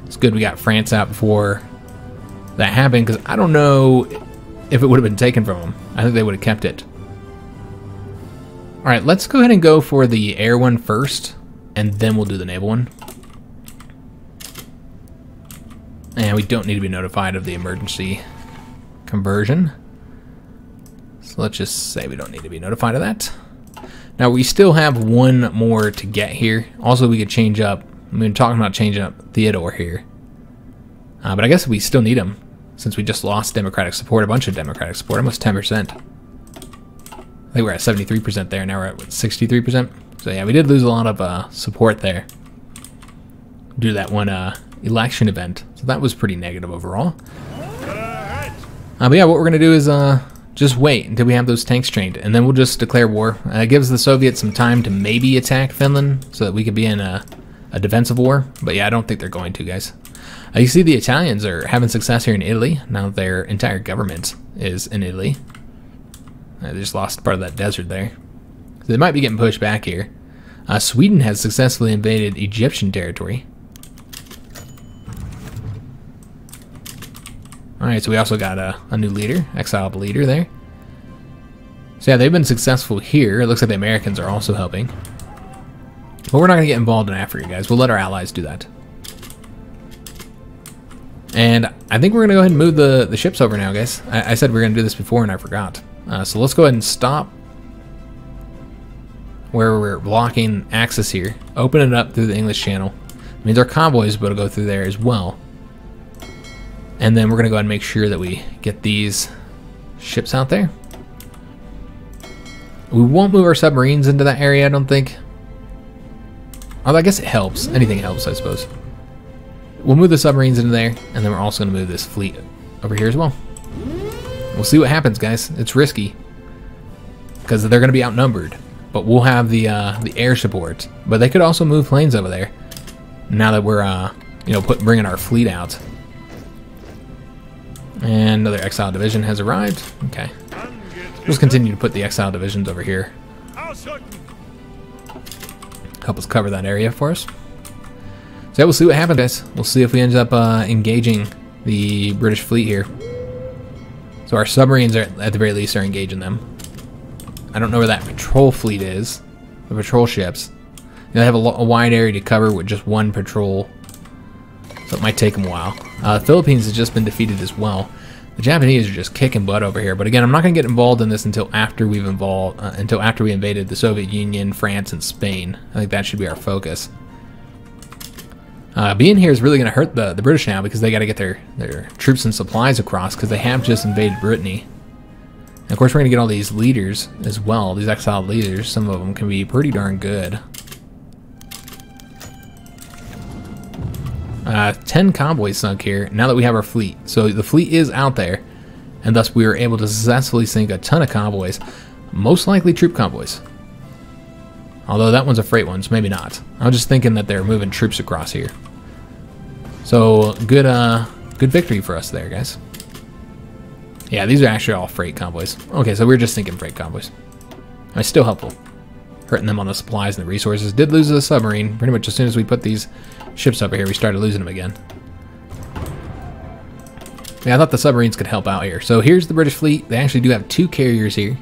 It's good we got France out before that happened, because I don't know if it would have been taken from them. I think they would have kept it. Alright, let's go ahead and go for the air one first, and then we'll do the naval one. And we don't need to be notified of the emergency conversion. So let's just say we don't need to be notified of that. Now we still have one more to get here. Also, we could change up. I mean, talking about changing up Theodore here. Uh, but I guess we still need him since we just lost Democratic support, a bunch of Democratic support, almost ten percent. I think we're at seventy-three percent there, now we're at what, sixty-three percent. So yeah, we did lose a lot of uh, support there due to that one uh, election event. So that was pretty negative overall. Uh, but yeah, what we're gonna do is uh, just wait until we have those tanks trained, and then we'll just declare war. Uh, it gives the Soviets some time to maybe attack Finland so that we could be in a, a defensive war. But yeah, I don't think they're going to, guys. Uh, you see the Italians are having success here in Italy. Now their entire government is in Italy. Uh, they just lost part of that desert there. So they might be getting pushed back here. Uh, Sweden has successfully invaded Egyptian territory. Alright, so we also got a, a new leader, exiled leader there. So yeah, they've been successful here. It looks like the Americans are also helping. But we're not going to get involved in Africa, guys. We'll let our allies do that. And I think we're going to go ahead and move the, the ships over now, guys. I, I said we were going to do this before and I forgot. Uh, so let's go ahead and stop where we're blocking access here. Open it up through the English Channel. It means our convoys will go through there as well. And then we're gonna go ahead and make sure that we get these ships out there. We won't move our submarines into that area, I don't think. Although I guess it helps, anything helps, I suppose. We'll move the submarines into there, and then we're also gonna move this fleet over here as well. We'll see what happens, guys. It's risky, because they're gonna be outnumbered, but we'll have the uh, the air support. But they could also move planes over there, now that we're uh, you know, put, bringing our fleet out. And another exile division has arrived. Okay. We'll just continue to put the exile divisions over here. Help us cover that area for us. So we'll see what happens, guys. We'll see if we end up uh, engaging the British fleet here. So our submarines, are, at the very least, are engaging them. I don't know where that patrol fleet is. The patrol ships. You know, they have a, a wide area to cover with just one patrol. So it might take them a while. Uh, Philippines has just been defeated as well. The Japanese are just kicking butt over here. But again, I'm not going to get involved in this until after we've involved, uh, until after we invaded the Soviet Union, France, and Spain. I think that should be our focus. Uh, being here is really going to hurt the the British now because they got to get their their troops and supplies across because they have just invaded Brittany. And of course, we're going to get all these leaders as well. These exiled leaders, some of them can be pretty darn good. Uh, ten convoys sunk here now that we have our fleet. So the fleet is out there, and thus we were able to successfully sink a ton of convoys, most likely troop convoys. Although that one's a freight one, so maybe not. I was just thinking that they're moving troops across here. So good, uh, good victory for us there, guys. Yeah, these are actually all freight convoys. Okay, so we were just thinking freight convoys. It's still helpful. Hurting them on the supplies and the resources. Did lose the submarine pretty much as soon as we put these ships over here. We started losing them again. Yeah, I thought the submarines could help out here. So here's the British fleet. They actually do have two carriers here.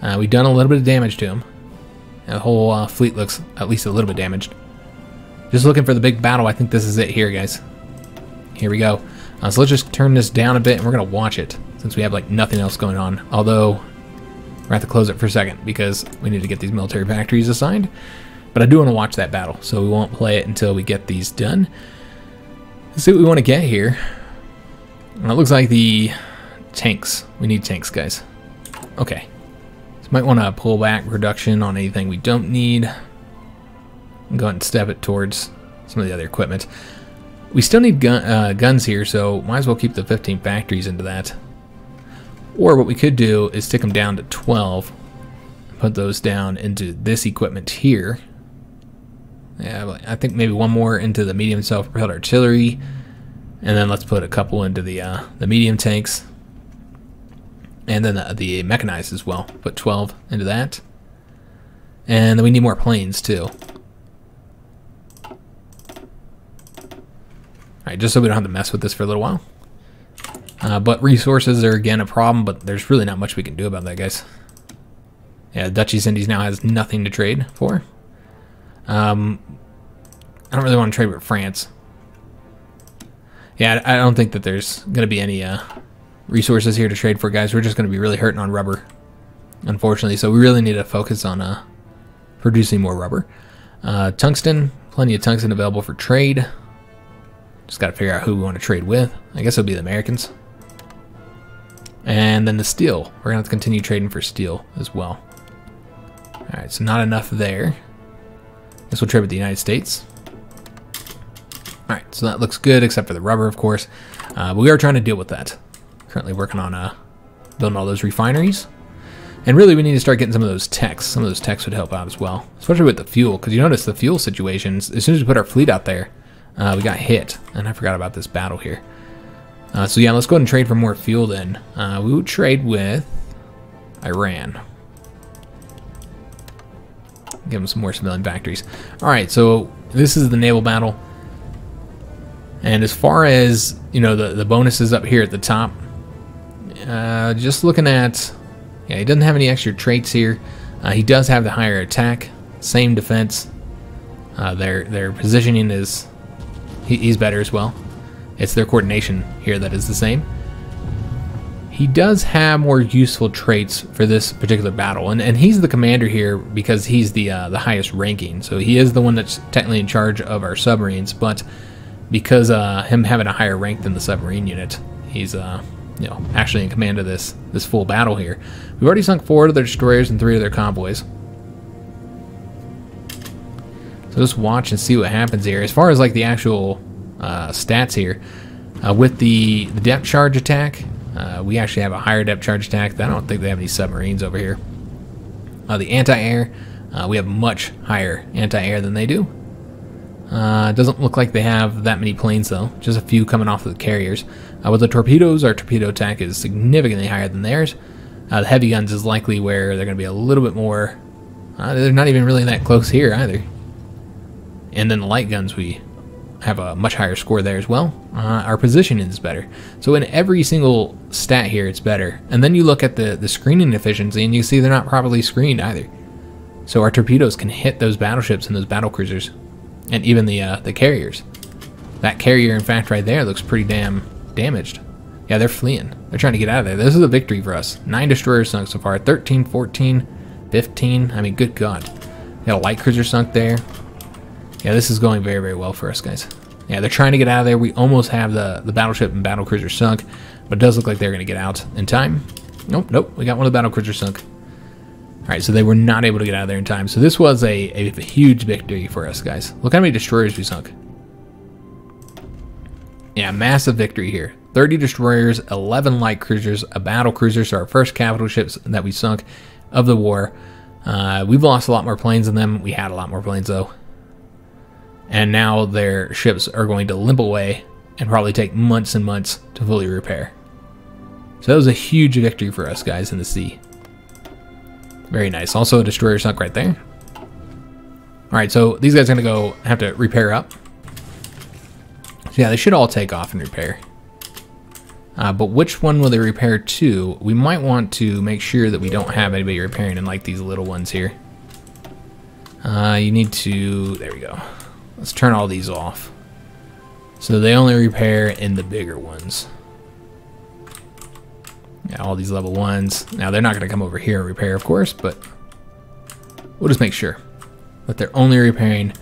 Uh, we've done a little bit of damage to them. And the whole uh, fleet looks at least a little bit damaged. Just looking for the big battle. I think this is it here, guys. Here we go. Uh, so let's just turn this down a bit and we're gonna watch it since we have like nothing else going on. Although we're gonna have to close it for a second because we need to get these military factories assigned. But I do want to watch that battle, so we won't play it until we get these done. Let's see what we want to get here. Well, it looks like the tanks. We need tanks, guys. Okay. So might want to pull back production on anything we don't need. Go ahead and step it towards some of the other equipment. We still need gun, uh, guns here, so might as well keep the fifteen factories into that. Or what we could do is stick them down to twelve, put those down into this equipment here, Yeah, I think maybe one more into the medium self-propelled artillery, and then let's put a couple into the uh, the medium tanks, and then the, the mechanized as well. Put twelve into that, and then we need more planes too. All right, just so we don't have to mess with this for a little while. Uh, but resources are again a problem, but there's really not much we can do about that, guys. Yeah, Dutch East Indies now has nothing to trade for. Um, I don't really want to trade with France. Yeah, I, I don't think that there's going to be any uh, resources here to trade for, guys. We're just going to be really hurting on rubber, unfortunately. So we really need to focus on uh, producing more rubber. Uh, tungsten, plenty of tungsten available for trade. Just got to figure out who we want to trade with. I guess it'll be the Americans. And then the steel. We're going to have to continue trading for steel as well. All right, so not enough there. Guess we'll trade with the United States. All right, so that looks good, except for the rubber, of course. Uh, but we are trying to deal with that. Currently working on uh, building all those refineries. And really, we need to start getting some of those techs. Some of those techs would help out as well, especially with the fuel, because you notice the fuel situations, as soon as we put our fleet out there, uh, we got hit. And I forgot about this battle here. Uh, so yeah, let's go ahead and trade for more fuel then. Uh, we would trade with Iran. Give them some more civilian factories. All right, so this is the naval battle. And as far as, you know, the, the bonuses up here at the top, uh, just looking at, yeah, he doesn't have any extra traits here. Uh, he does have the higher attack, same defense. Uh, their, their positioning is, he, he's better as well. It's their coordination here that is the same. He does have more useful traits for this particular battle, and and he's the commander here because he's the uh, the highest ranking. So he is the one that's technically in charge of our submarines, but because uh, him having a higher rank than the submarine unit, he's uh, you know actually in command of this this full battle here. We've already sunk four of their destroyers and three of their convoys. So just watch and see what happens here. As far as like the actual Uh, stats here, uh, with the, the depth charge attack, uh, we actually have a higher depth charge attack. I don't think they have any submarines over here. Uh, the anti-air, uh, we have much higher anti-air than they do. Uh, it doesn't look like they have that many planes though, just a few coming off of the carriers. Uh, with the torpedoes, our torpedo attack is significantly higher than theirs. Uh, the heavy guns is likely where they're going to be a little bit more, uh, they're not even really that close here either. And then the light guns, we have a much higher score there as well. Uh, our positioning is better. So in every single stat here, it's better. And then you look at the, the screening efficiency and you see they're not properly screened either. So our torpedoes can hit those battleships and those battle cruisers and even the, uh, the carriers. That carrier, in fact, right there looks pretty damn damaged. Yeah, they're fleeing. They're trying to get out of there. This is a victory for us. Nine destroyers sunk so far, thirteen, fourteen, fifteen. I mean, good God. Got a light cruiser sunk there. Yeah, this is going very, very well for us, guys. Yeah, they're trying to get out of there. We almost have the, the battleship and battlecruiser sunk, but it does look like they're going to get out in time. Nope, nope, we got one of the battlecruisers sunk. All right, so they were not able to get out of there in time. So this was a, a, a huge victory for us, guys. Look how many destroyers we sunk. Yeah, massive victory here. thirty destroyers, eleven light cruisers, a battlecruiser, so our first capital ships that we sunk of the war. Uh, we've lost a lot more planes than them. We had a lot more planes, though. And now their ships are going to limp away and probably take months and months to fully repair. So that was a huge victory for us, guys, in the sea. Very nice. Also a destroyer sunk right there. All right, so these guys are going to go have to repair up. So yeah, they should all take off and repair. Uh, but which one will they repair to? We might want to make sure that we don't have anybody repairing in like these little ones here. Uh, you need to, there we go. Let's turn all these off. So they only repair in the bigger ones. Yeah, all these level ones. Now they're not going to come over here and repair, of course, but we'll just make sure that they're only repairing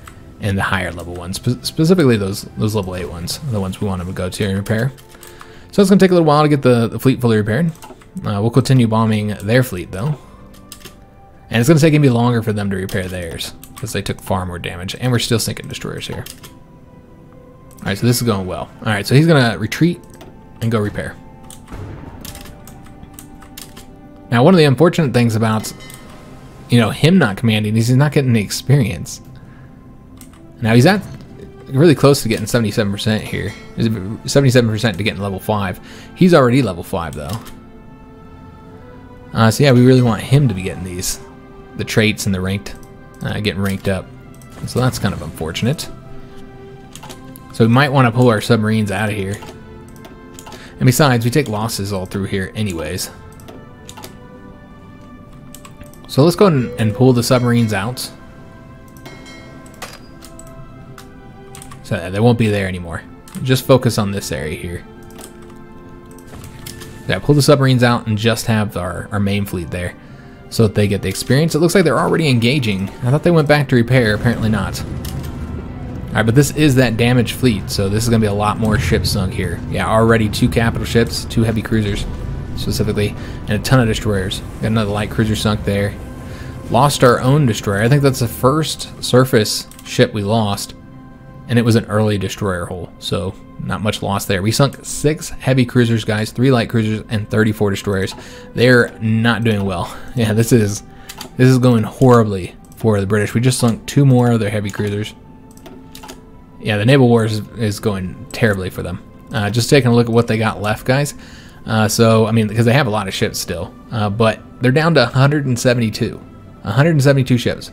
in the higher level ones, spe specifically those those level eight ones, the ones we want them to go to and repair. So it's going to take a little while to get the, the fleet fully repaired. Uh, we'll continue bombing their fleet, though. And it's going to take me longer for them to repair theirs, because they took far more damage, and we're still sinking destroyers here. All right, so this is going well. All right, so he's gonna retreat and go repair. Now, one of the unfortunate things about, you know, him not commanding is he's not getting the experience. Now he's at really close to getting seventy-seven percent here. Is seventy-seven percent to getting level five. He's already level five though. Uh, so yeah, we really want him to be getting these, the traits and the ranked, uh, getting ranked up. So that's kind of unfortunate. So we might want to pull our submarines out of here. And besides, we take losses all through here anyways. So let's go ahead and, and pull the submarines out. So they won't be there anymore. Just focus on this area here. Yeah, pull the submarines out and just have our, our main fleet there so that they get the experience. It looks like they're already engaging. I thought they went back to repair, apparently not. All right, but this is that damaged fleet, so this is gonna be a lot more ships sunk here. Yeah, already two capital ships, two heavy cruisers specifically, and a ton of destroyers. Got another light cruiser sunk there. Lost our own destroyer. I think that's the first surface ship we lost, and it was an early destroyer hull, so not much loss there. We sunk six heavy cruisers, guys, three light cruisers, and thirty-four destroyers. They're not doing well. Yeah, this is this is going horribly for the British. We just sunk two more of their heavy cruisers. Yeah, the naval wars is going terribly for them. Uh, just taking a look at what they got left, guys. Uh, so, I mean, because they have a lot of ships still, uh, but they're down to one hundred seventy-two. one hundred seventy-two ships.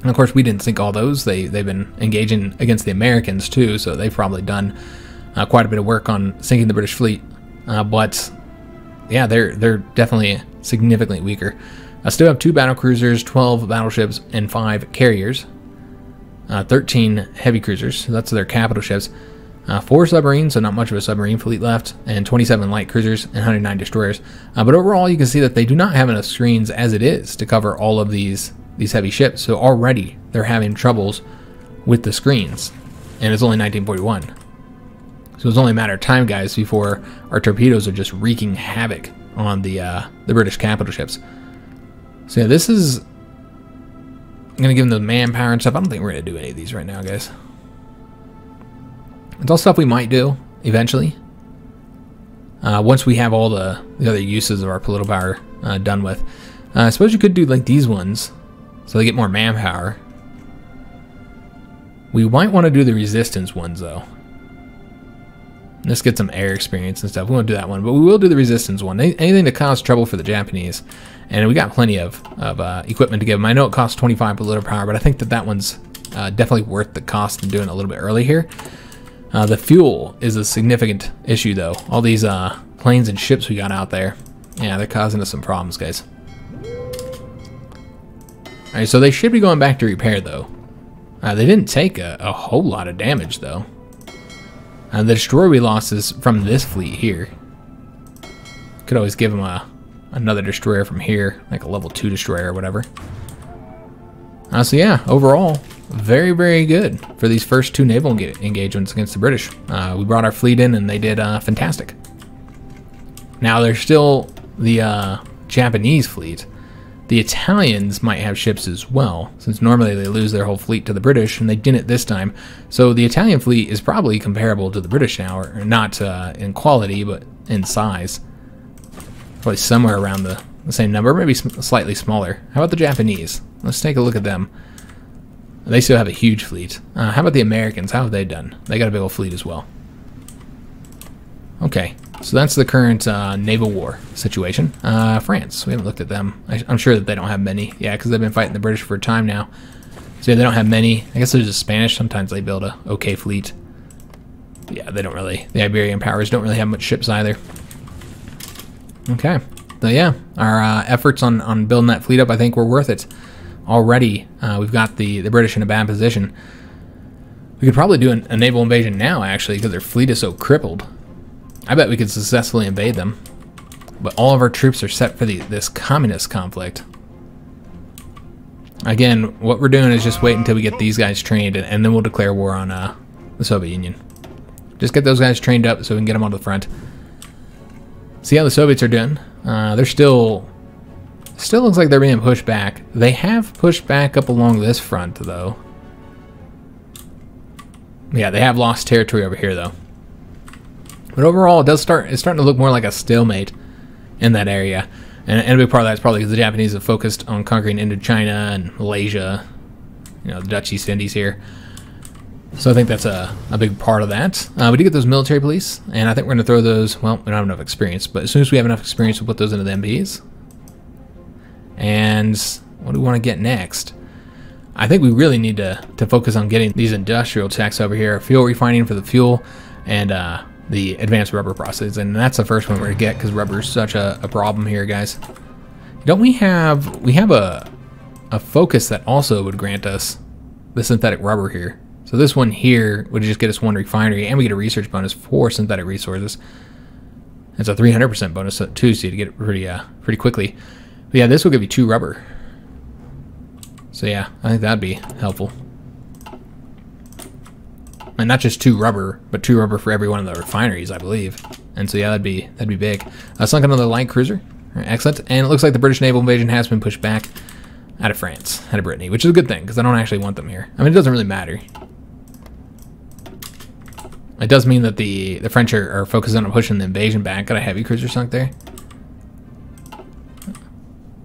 And of course, we didn't sink all those. They, they've been engaging against the Americans too, so they've probably done uh, quite a bit of work on sinking the British fleet. Uh, but yeah, they're, they're definitely significantly weaker. I still have two battlecruisers, twelve battleships, and five carriers. Uh, thirteen heavy cruisers, so that's their capital ships, uh, four submarines, so not much of a submarine fleet left, and twenty-seven light cruisers and one hundred nine destroyers. Uh, but overall, you can see that they do not have enough screens as it is to cover all of these these heavy ships. So already they're having troubles with the screens, and it's only nineteen forty-one. So it's only a matter of time, guys, before our torpedoes are just wreaking havoc on the uh, the British capital ships. So yeah, this is. I'm going to give them the manpower and stuff. I don't think we're going to do any of these right now, guys. It's all stuff we might do eventually. Uh, once we have all the, the other uses of our political power uh, done with. Uh, I suppose you could do like these ones so they get more manpower. We might want to do the resistance ones, though. Let's get some air experience and stuff. We won't do that one, but we will do the resistance one. Anything to cause trouble for the Japanese. And we got plenty of, of uh, equipment to give them. I know it costs twenty-five political power, but I think that that one's uh, definitely worth the cost of doing it a little bit early here. Uh, the fuel is a significant issue, though. All these uh, planes and ships we got out there. Yeah, they're causing us some problems, guys. All right, so they should be going back to repair, though. Uh, they didn't take a, a whole lot of damage, though. Uh, the destroyer we lost is from this fleet here. Could always give them a, another destroyer from here, like a level two destroyer or whatever. Uh, so yeah, overall, very, very good for these first two naval enga engagements against the British. Uh, we brought our fleet in and they did uh, fantastic. Now there's still the uh, Japanese fleet. The Italians might have ships as well, since normally they lose their whole fleet to the British, and they didn't this time. So the Italian fleet is probably comparable to the British now, or not uh, in quality, but in size. Probably somewhere around the, the same number, maybe slightly smaller. How about the Japanese? Let's take a look at them. They still have a huge fleet. Uh, how about the Americans? How have they done? They got a big old fleet as well. Okay. So that's the current uh, naval war situation. Uh, France, we haven't looked at them. I, I'm sure that they don't have many. Yeah, because they've been fighting the British for a time now. So yeah, they don't have many. I guess there's the Spanish. Sometimes they build a okay fleet. Yeah, they don't really. The Iberian powers don't really have much ships either. Okay. So yeah, our uh, efforts on, on building that fleet up, I think, were worth it. Already, uh, we've got the, the British in a bad position. We could probably do an, a naval invasion now, actually, because their fleet is so crippled. I bet we could successfully invade them, but all of our troops are set for the, this communist conflict. Again, what we're doing is just wait until we get these guys trained, and, and then we'll declare war on uh, the Soviet Union. Just get those guys trained up so we can get them onto the front. See how the Soviets are doing. Uh, they're still, still looks like they're being pushed back. They have pushed back up along this front, though. Yeah, they have lost territory over here, though. But overall, it does start. It's starting to look more like a stalemate in that area, and, and a big part of that is probably because the Japanese have focused on conquering Indochina and Malaysia, you know, the Dutch East Indies here, So I think that's a, a big part of that. Uh, we do get those military police, and I think we're going to throw those, well, we don't have enough experience, but as soon as we have enough experience, we'll put those into the M Ps. And what do we want to get next? I think we really need to, to focus on getting these industrial techs over here, fuel refining for the fuel, and uh, the advanced rubber process. And that's the first one we're going to get because rubber is such a, a problem here, guys. Don't we have, we have a, a focus that also would grant us the synthetic rubber here. So this one here would just get us one refinery, and we get a research bonus for synthetic resources. That's a three hundred percent bonus too, so you get it pretty, uh, pretty quickly. But yeah, this will give you two rubber. So yeah, I think that'd be helpful. And not just two rubber, but two rubber for every one of the refineries, I believe. And so yeah, that'd be that'd be big. Uh, sunk another light cruiser. All right, excellent. And it looks like the British naval invasion has been pushed back out of France, out of Brittany, which is a good thing because I don't actually want them here. I mean, it doesn't really matter. It does mean that the, the French are, are focusing on pushing the invasion back. Got a heavy cruiser sunk there.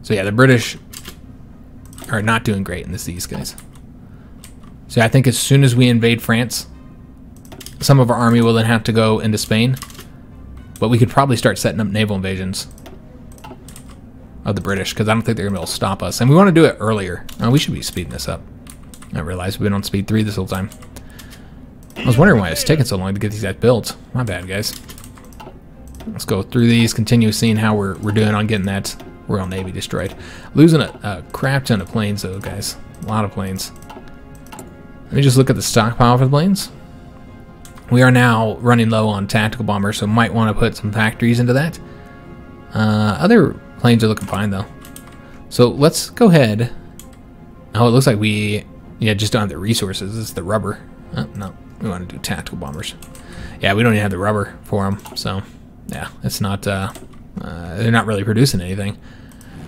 So yeah, the British are not doing great in this, these guys. So I think as soon as we invade France, some of our army will then have to go into Spain. But we could probably start setting up naval invasions of the British, because I don't think they're going to be able to stop us. And we want to do it earlier. Oh, we should be speeding this up. I realize we've been on speed three this whole time. I was wondering why it's taking so long to get these guys built. My bad, guys. Let's go through these, continue seeing how we're, we're doing on getting that Royal Navy destroyed. Losing a, a crap ton of planes, though, guys. A lot of planes. Let me just look at the stockpile for the planes. We are now running low on tactical bombers, so might want to put some factories into that. Uh, other planes are looking fine, though. So let's go ahead. Oh, it looks like we yeah just don't have the resources. It's the rubber. Oh, no. We want to do tactical bombers. Yeah, we don't even have the rubber for them. So, yeah, it's not, uh, uh, they're not really producing anything.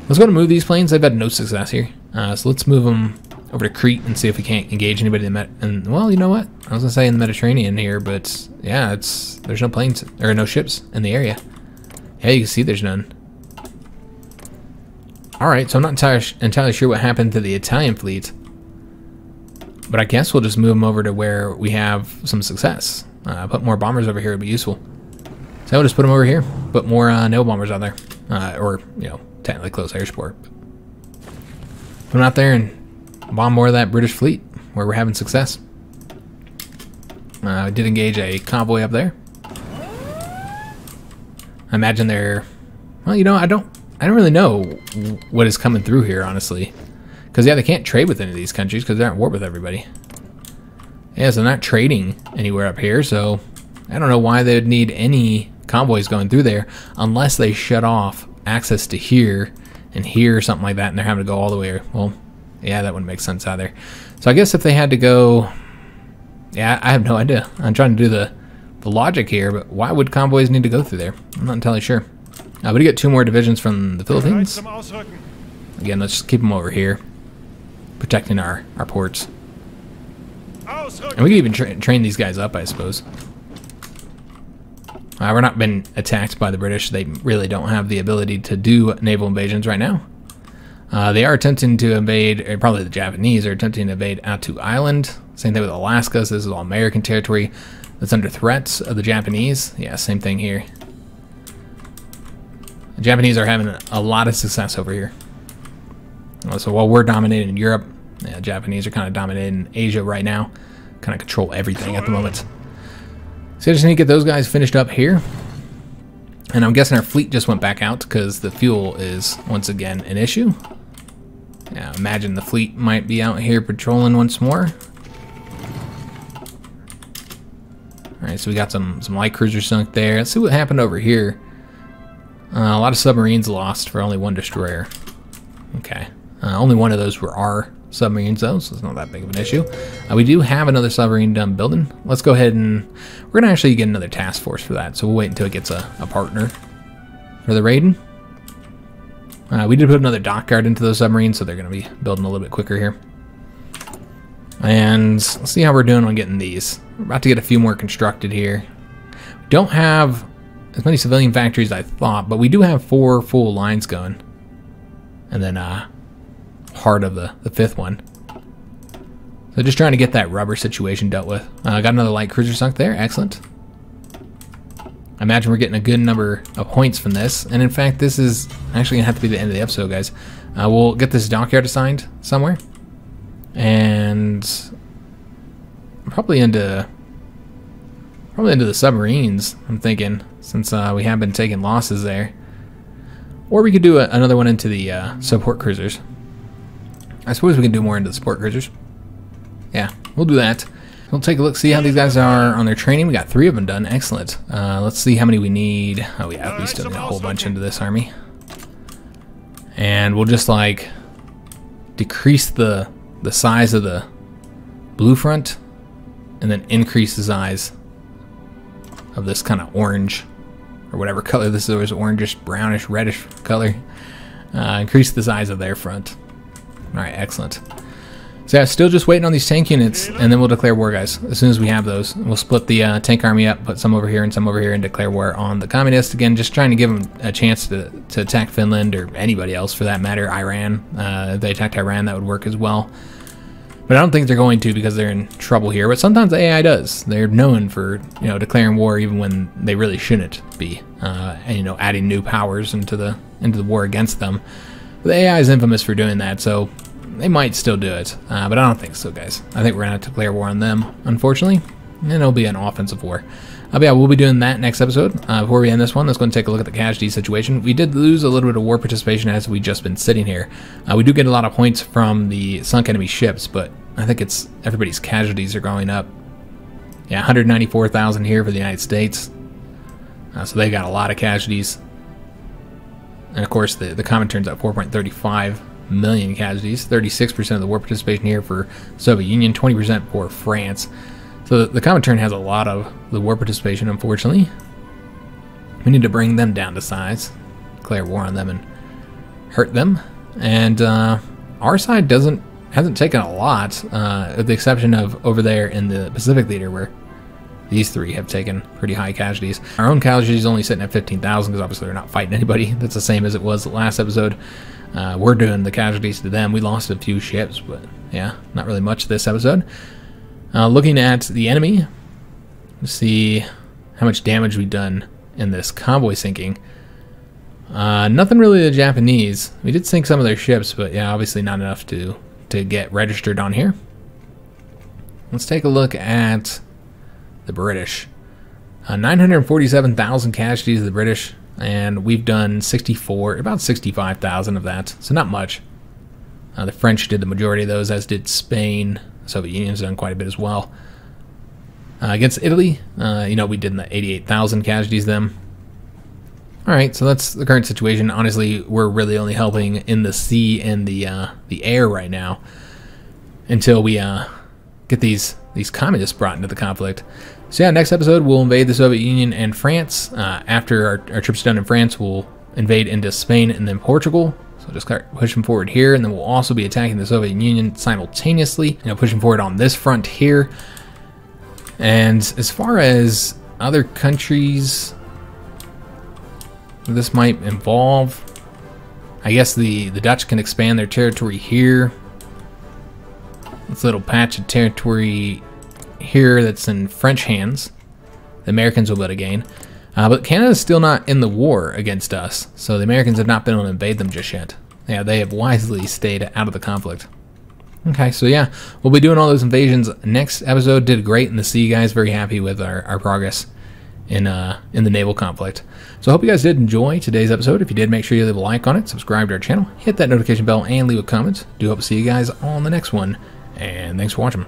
Let's go to move these planes. They've had no success here. Uh, so let's move them over to Crete and see if we can't engage anybody in the Met. And, well, you know what? I was going to say in the Mediterranean here, but, yeah, it's there's no planes, or no ships in the area. Yeah, you can see there's none. All right, so I'm not entirely, entirely sure what happened to the Italian fleet. But I guess we'll just move them over to where we have some success. Uh, put more bombers over here would be useful. So I'll just put them over here. Put more uh, nail bombers out there. Uh, or, you know, technically close air support. Put them out there and bomb more of that British fleet where we're having success. Uh, I did engage a convoy up there. I imagine they're... Well, you know, I don't, I don't really know what is coming through here, honestly. Because, yeah, they can't trade with any of these countries because they're at war with everybody. Yeah, so they're not trading anywhere up here, so I don't know why they would need any convoys going through there unless they shut off access to here and here or something like that, and they're having to go all the way. Well, yeah, that wouldn't make sense either. So I guess if they had to go... Yeah, I have no idea. I'm trying to do the, the logic here, but why would convoys need to go through there? I'm not entirely sure. Uh, but we get two more divisions from the Philippines. Again, let's just keep them over here, protecting our, our ports. And we could even tra train these guys up, I suppose. Uh, we're not been attacked by the British. They really don't have the ability to do naval invasions right now. Uh, they are attempting to invade, or probably the Japanese are attempting to invade Attu Island. Same thing with Alaska, so this is all American territory that's under threats of the Japanese. Yeah, same thing here. The Japanese are having a lot of success over here. So while we're dominating Europe, yeah, Japanese are kind of dominating Asia right now. Kind of control everything at the moment. So I just need to get those guys finished up here. And I'm guessing our fleet just went back out because the fuel is, once again, an issue. Now, yeah, imagine the fleet might be out here patrolling once more. All right, so we got some, some light cruisers sunk there. Let's see what happened over here. Uh, a lot of submarines lost for only one destroyer. Okay. Uh, only one of those were our submarines, though, so it's not that big of an issue. Uh, we do have another submarine done building. Let's go ahead and... We're going to actually get another task force for that, so we'll wait until it gets a, a partner for the raiding. Uh, we did put another dockyard into those submarines, so they're going to be building a little bit quicker here. And let's see how we're doing on getting these. We're about to get a few more constructed here. We don't have as many civilian factories as I thought, but we do have four full lines going. And then... uh. Part of the, the fifth one. So just trying to get that rubber situation dealt with. Uh, got another light cruiser sunk there, excellent. I imagine we're getting a good number of points from this. And in fact, this is actually gonna have to be the end of the episode, guys. Uh, we'll get this dockyard assigned somewhere. And probably into, probably into the submarines, I'm thinking, since uh, we have been taking losses there. Or we could do a, another one into the uh, support cruisers. I suppose we can do more into the support cruisers. Yeah, we'll do that. We'll take a look, see how these guys are on their training. We got three of them done, excellent. Uh, let's see how many we need. Oh yeah, we still need a whole bunch into this army. And we'll just like decrease the the size of the blue front and then increase the size of this kind of orange or whatever color this is, orangish, brownish, reddish color. Uh, increase the size of their front. All right, excellent. So yeah, still just waiting on these tank units, and then we'll declare war, guys. As soon as we have those, we'll split the uh, tank army up, put some over here and some over here, and declare war on the communists. Again, just trying to give them a chance to, to attack Finland, or anybody else for that matter, Iran. Uh, if they attacked Iran, that would work as well. But I don't think they're going to, because they're in trouble here. But sometimes the A I does. They're known for, you know, declaring war even when they really shouldn't be, uh, and, you know, adding new powers into the, into the war against them. But the A I is infamous for doing that, so... they might still do it, uh, but I don't think so, guys. I think we're going to declare war on them, unfortunately, and it'll be an offensive war. Uh, but yeah, we'll be doing that next episode. Uh, before we end this one, let's go and take a look at the casualty situation. We did lose a little bit of war participation as we've just been sitting here. Uh, we do get a lot of points from the sunk enemy ships, but I think it's everybody's casualties are going up. Yeah, one hundred ninety-four thousand here for the United States, uh, so they got a lot of casualties. And of course, the, the comment turns out four point three five million casualties, thirty-six percent of the war participation here for Soviet Union, twenty percent for France. So the, the Comintern has a lot of the war participation, unfortunately. We need to bring them down to size, declare war on them and hurt them. And uh, our side doesn't hasn't taken a lot, uh, with the exception of over there in the Pacific Theater where these three have taken pretty high casualties. Our own casualties only sitting at fifteen thousand because obviously they're not fighting anybody. That's the same as it was the last episode. Uh, we're doing the casualties to them. We lost a few ships, but yeah, not really much this episode. Uh, looking at the enemy, let's see how much damage we've done in this convoy sinking. Uh, nothing really to the Japanese. We did sink some of their ships, but yeah, obviously not enough to, to get registered on here. Let's take a look at the British. Uh, nine hundred forty-seven thousand casualties of the British, and we've done sixty-four, about sixty-five thousand of that, so not much. Uh, the French did the majority of those, as did Spain. Soviet Union's done quite a bit as well. Uh, against Italy, uh, you know, we did the eighty-eight thousand casualties them. All right, so that's the current situation. Honestly, we're really only helping in the sea and the uh, the air right now until we uh, get these these communists brought into the conflict. So yeah, next episode we'll invade the Soviet Union and France. Uh, after our, our troops are done in France, we'll invade into Spain and then Portugal. So just start pushing forward here, and then we'll also be attacking the Soviet Union simultaneously, you know, pushing forward on this front here. And as far as other countries this might involve, I guess the, the Dutch can expand their territory here. This little patch of territory here that's in French hands, the Americans will be able to gain. Uh, but Canada's still not in the war against us, so the Americans have not been able to invade them just yet. Yeah, they have wisely stayed out of the conflict. Okay, so yeah, we'll be doing all those invasions next episode. Did great in the sea, guys. Very happy with our, our progress in uh, in the naval conflict. So I hope you guys did enjoy today's episode. If you did, make sure you leave a like on it, subscribe to our channel, hit that notification bell, and leave a comment. Do hope to see you guys on the next one. And thanks for watching.